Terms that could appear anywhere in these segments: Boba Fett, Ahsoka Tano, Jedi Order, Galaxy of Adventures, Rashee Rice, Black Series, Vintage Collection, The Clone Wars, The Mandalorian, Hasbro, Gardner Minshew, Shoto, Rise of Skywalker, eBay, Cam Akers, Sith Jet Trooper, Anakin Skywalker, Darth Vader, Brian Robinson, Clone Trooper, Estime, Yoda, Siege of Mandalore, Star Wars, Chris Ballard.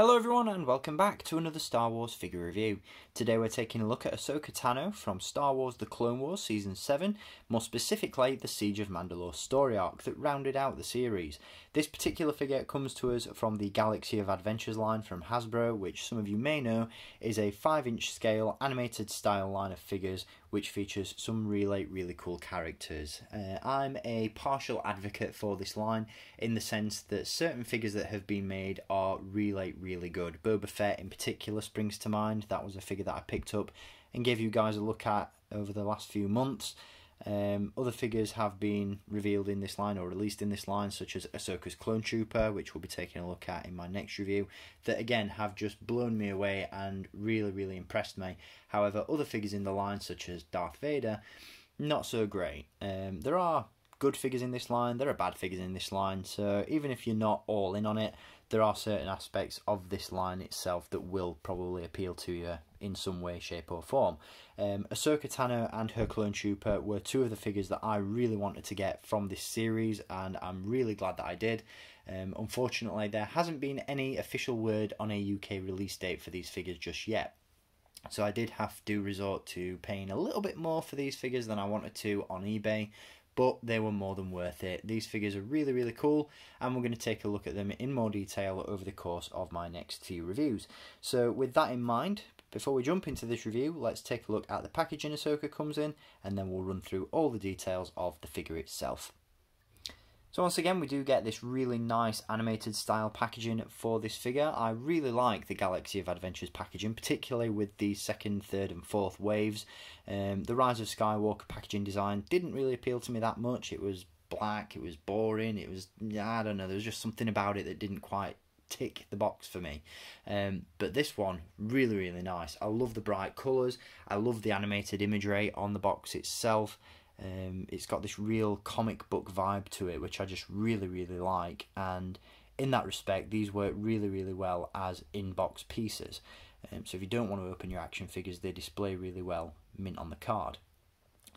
Hello everyone and welcome back to another Star Wars figure review. Today we're taking a look at Ahsoka Tano from Star Wars The Clone Wars Season 7, more specifically the Siege of Mandalore story arc that rounded out the series. This particular figure comes to us from the Galaxy of Adventures line from Hasbro, which some of you may know is a 5-inch scale animated style line of figures which features some really cool characters. I'm a partial advocate for this line in the sense that certain figures that have been made are really good. Boba Fett in particular springs to mind. That was a figure that I picked up and gave you guys a look at over the last few months. Other figures have been revealed in this line or released in this line, such as Ahsoka's Clone Trooper, which we'll be taking a look at in my next review, that again have just blown me away and really impressed me. However, other figures in the line, such as Darth Vader, not so great. There are good figures in this line, there are bad figures in this line, so even if you're not all in on it, there are certain aspects of this line itself that will probably appeal to you in some way, shape or form. Ahsoka Tano and her Clone Trooper were two of the figures that I really wanted to get from this series, and I'm really glad that I did. Unfortunately, there hasn't been any official word on a UK release date for these figures just yet. So I did have to resort to paying a little bit more for these figures than I wanted to on eBay, but they were more than worth it. These figures are really cool, and we're going to take a look at them in more detail over the course of my next few reviews. So with that in mind, before we jump into this review, let's take a look at the packaging Ahsoka comes in, and then we'll run through all the details of the figure itself. So once again, we do get this really nice animated style packaging for this figure. I really like the Galaxy of Adventures packaging, particularly with the second, third and fourth waves. The Rise of Skywalker packaging design didn't really appeal to me that much. It was black, it was boring, it was, I don't know, there was just something about it that didn't quite tick the box for me. But this one, really nice. I love the bright colours, I love the animated imagery on the box itself. It's got this real comic book vibe to it, which I just really like, and in that respect these work really well as in-box pieces. So if you don't want to open your action figures, they display really well mint on the card.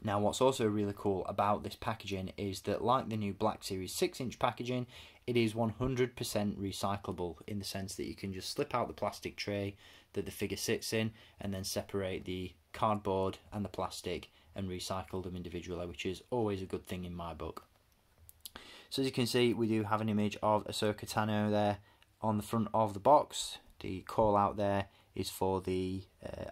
Now what's also really cool about this packaging is that, like the new Black Series 6-inch packaging, it is 100% recyclable in the sense that you can just slip out the plastic tray that the figure sits in and then separate the cardboard and the plastic and recycle them individually, which is always a good thing in my book. So as you can see, we do have an image of Ahsoka Tano there on the front of the box. The call out there is for the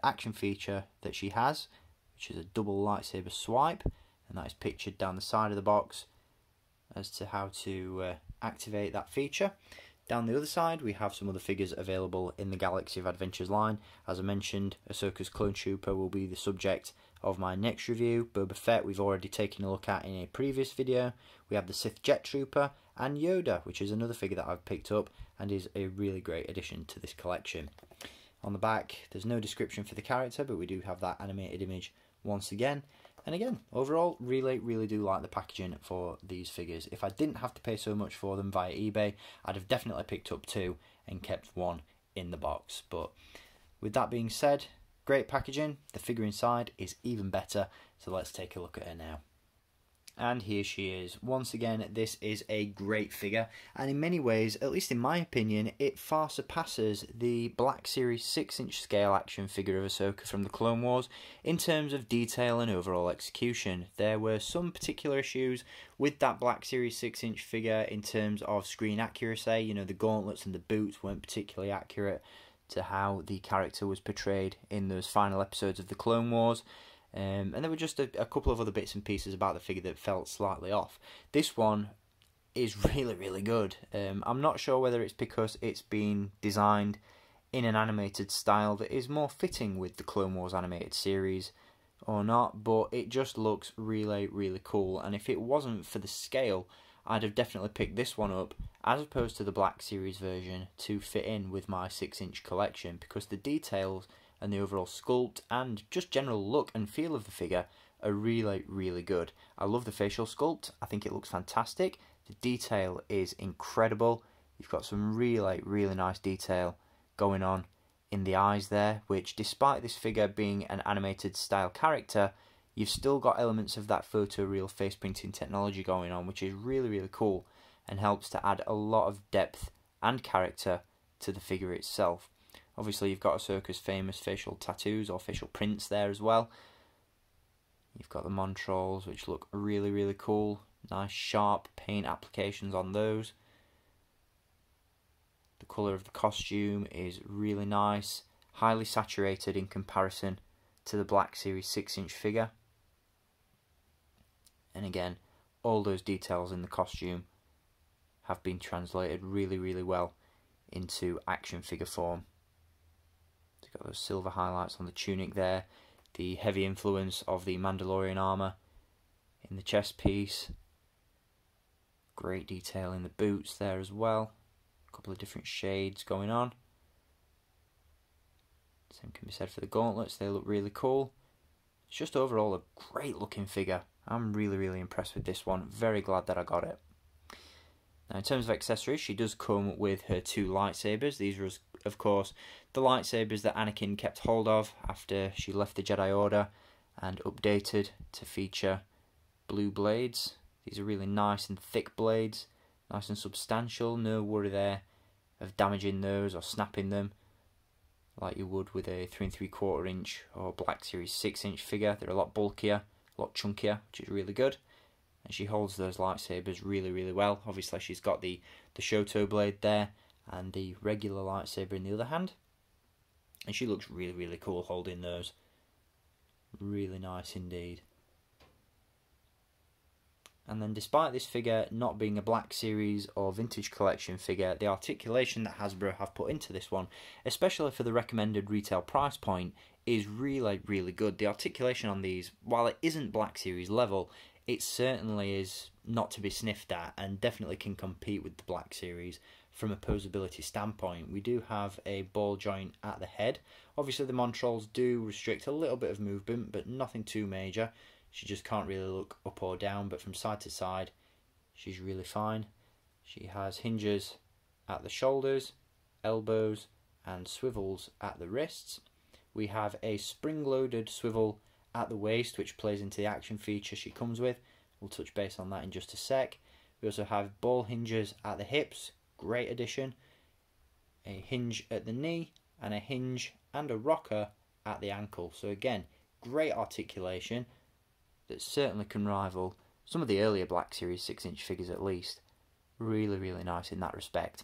action feature that she has, which is a double lightsaber swipe, and that is pictured down the side of the box as to how to activate that feature. Down the other side, we have some other figures available in the Galaxy of Adventures line. As I mentioned, Ahsoka's Clone Trooper will be the subject of my next review. Boba Fett we've already taken a look at in a previous video. We have the Sith Jet Trooper and Yoda, which is another figure that I've picked up and is a really great addition to this collection. On the back, there's no description for the character, but we do have that animated image once again. And again, overall, really do like the packaging for these figures. If I didn't have to pay so much for them via eBay, I'd have definitely picked up two and kept one in the box. But with that being said, great packaging, the figure inside is even better, so let's take a look at her now. And here she is. Once again, this is a great figure, and in many ways, at least in my opinion, it far surpasses the Black Series 6-inch scale action figure of Ahsoka from the Clone Wars in terms of detail and overall execution. There were some particular issues with that Black Series 6-inch figure in terms of screen accuracy. You know, the gauntlets and the boots weren't particularly accurate to how the character was portrayed in those final episodes of the Clone Wars. And there were just a couple of other bits and pieces about the figure that felt slightly off. This one is really good. I'm not sure whether it's because it's been designed in an animated style that is more fitting with the Clone Wars animated series or not, but it just looks really cool, and if it wasn't for the scale, I'd have definitely picked this one up as opposed to the Black Series version to fit in with my 6-inch collection, because the details and the overall sculpt and just general look and feel of the figure are really good. I love the facial sculpt, I think it looks fantastic, the detail is incredible, you've got some really nice detail going on in the eyes there, which despite this figure being an animated style character, you've still got elements of that photoreal face printing technology going on, which is really cool and helps to add a lot of depth and character to the figure itself. Obviously you've got Ahsoka's famous facial tattoos or facial prints there as well. You've got the Montrolls, which look really, really cool. Nice sharp paint applications on those. The colour of the costume is really nice, highly saturated in comparison to the Black Series 6-inch figure. And again, all those details in the costume have been translated really, really well into action figure form. It's got those silver highlights on the tunic there, the heavy influence of the Mandalorian armour in the chest piece. Great detail in the boots there as well. A couple of different shades going on. Same can be said for the gauntlets, they look really cool. It's just overall a great looking figure. I'm really, really impressed with this one. Very glad that I got it. Now, in terms of accessories, she does come with her two lightsabers. These are, of course, the lightsabers that Anakin kept hold of after she left the Jedi Order and updated to feature blue blades. These are really nice and thick blades, nice and substantial. No worry there of damaging those or snapping them like you would with a 3 3/4 inch or Black Series 6-inch figure. They're a lot bulkier, a lot chunkier, which is really good. And she holds those lightsabers really, really well. Obviously she's got the Shoto blade there and the regular lightsaber in the other hand. And she looks really, really cool holding those. Really nice indeed. And then despite this figure not being a Black Series or Vintage Collection figure, the articulation that Hasbro have put into this one, especially for the recommended retail price point, is really, really good. The articulation on these, while it isn't Black Series level, it certainly is not to be sniffed at and definitely can compete with the Black Series from a posability standpoint. We do have a ball joint at the head. Obviously the Montrolls do restrict a little bit of movement, but nothing too major. She just can't really look up or down, but from side to side she's really fine. She has hinges at the shoulders, elbows and swivels at the wrists. We have a spring-loaded swivel at the waist, which plays into the action feature she comes with. We'll touch base on that in just a sec. We also have ball hinges at the hips, great addition. A hinge at the knee and a hinge and a rocker at the ankle. So again, great articulation that certainly can rival some of the earlier Black Series 6-inch figures at least. Really, really nice in that respect.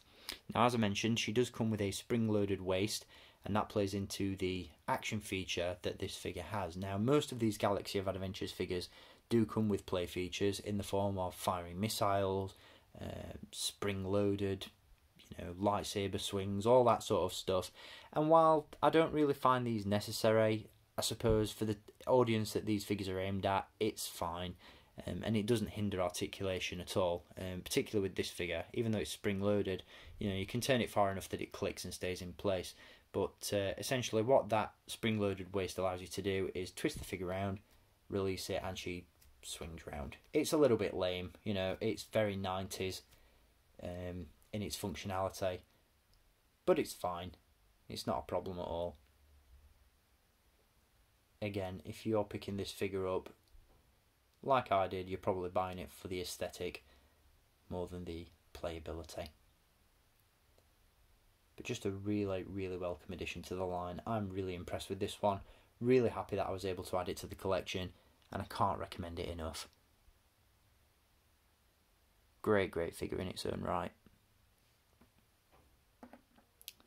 Now, as I mentioned, she does come with a spring-loaded waist, and that plays into the action feature that this figure has. Now, most of these Galaxy of Adventures figures do come with play features in the form of firing missiles, spring-loaded, you know, lightsaber swings, all that sort of stuff. And while I don't really find these necessary, I suppose for the audience that these figures are aimed at, it's fine, and it doesn't hinder articulation at all, particularly with this figure. Even though it's spring-loaded, you know, you can turn it far enough that it clicks and stays in place. But essentially what that spring-loaded waist allows you to do is twist the figure around, release it, and she swings round. It's a little bit lame, you know, it's very 90s in its functionality, but it's fine. It's not a problem at all. Again, if you're picking this figure up, like I did, you're probably buying it for the aesthetic more than the playability. But just a really, really welcome addition to the line. I'm really impressed with this one. Really happy that I was able to add it to the collection, and I can't recommend it enough. Great, great figure in its own right.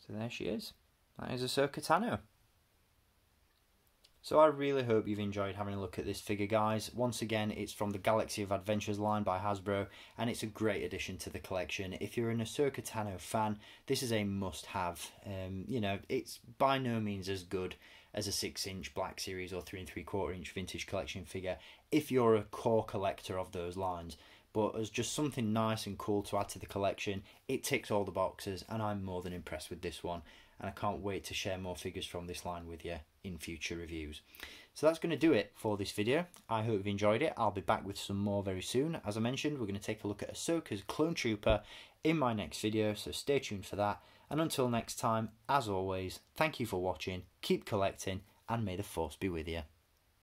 So there she is. That is Ahsoka Tano. So I really hope you've enjoyed having a look at this figure, guys. Once again, it's from the Galaxy of Adventures line by Hasbro, and it's a great addition to the collection. If you're an Ahsoka Tano fan, this is a must-have. You know, it's by no means as good as a 6-inch Black Series or 3 3/4 inch Vintage Collection figure if you're a core collector of those lines. But as just something nice and cool to add to the collection, it ticks all the boxes, and I'm more than impressed with this one. And I can't wait to share more figures from this line with you in future reviews. So that's going to do it for this video. I hope you've enjoyed it. I'll be back with some more very soon. As I mentioned, we're going to take a look at Ahsoka's Clone Trooper in my next video, so stay tuned for that. And until next time, as always, thank you for watching, keep collecting, and may the Force be with you.